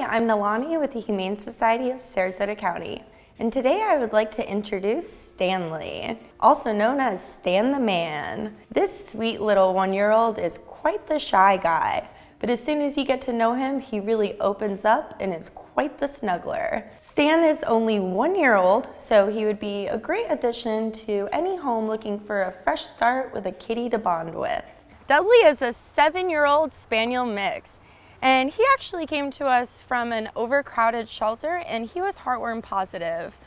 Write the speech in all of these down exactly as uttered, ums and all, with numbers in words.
Hi, I'm Nalani with the Humane Society of Sarasota County, and today I would like to introduce Stanley, also known as Stan the Man. This sweet little one-year-old is quite the shy guy, but as soon as you get to know him, he really opens up and is quite the snuggler. Stan is only one year old, so he would be a great addition to any home looking for a fresh start with a kitty to bond with. Dudley is a seven-year-old spaniel mix, and he actually came to us from an overcrowded shelter, and he was heartworm positive.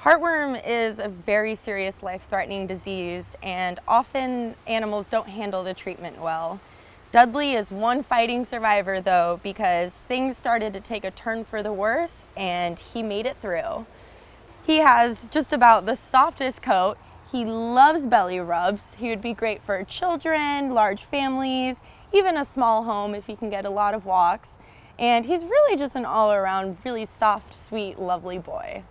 Heartworm is a very serious life-threatening disease, and often animals don't handle the treatment well. Dudley is one fighting survivor though, because things started to take a turn for the worse and he made it through. He has just about the softest coat. He loves belly rubs. He would be great for children, large families, even a small home if you can get a lot of walks. And he's really just an all-around really soft, sweet, lovely boy.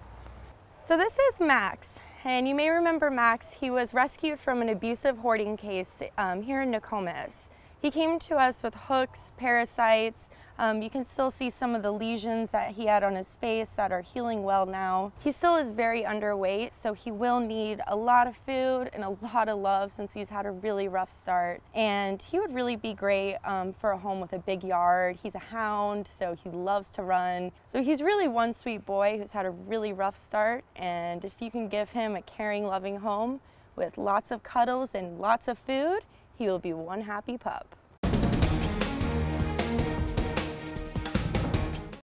So this is Max, and you may remember Max. He was rescued from an abusive hoarding case um, here in Nokomis. He came to us with hooks, parasites. Um, you can still see some of the lesions that he had on his face that are healing well now. He still is very underweight, so he will need a lot of food and a lot of love since he's had a really rough start. And he would really be great um, for a home with a big yard. He's a hound, so he loves to run. So he's really one sweet boy who's had a really rough start, and if you can give him a caring, loving home with lots of cuddles and lots of food, he will be one happy pup.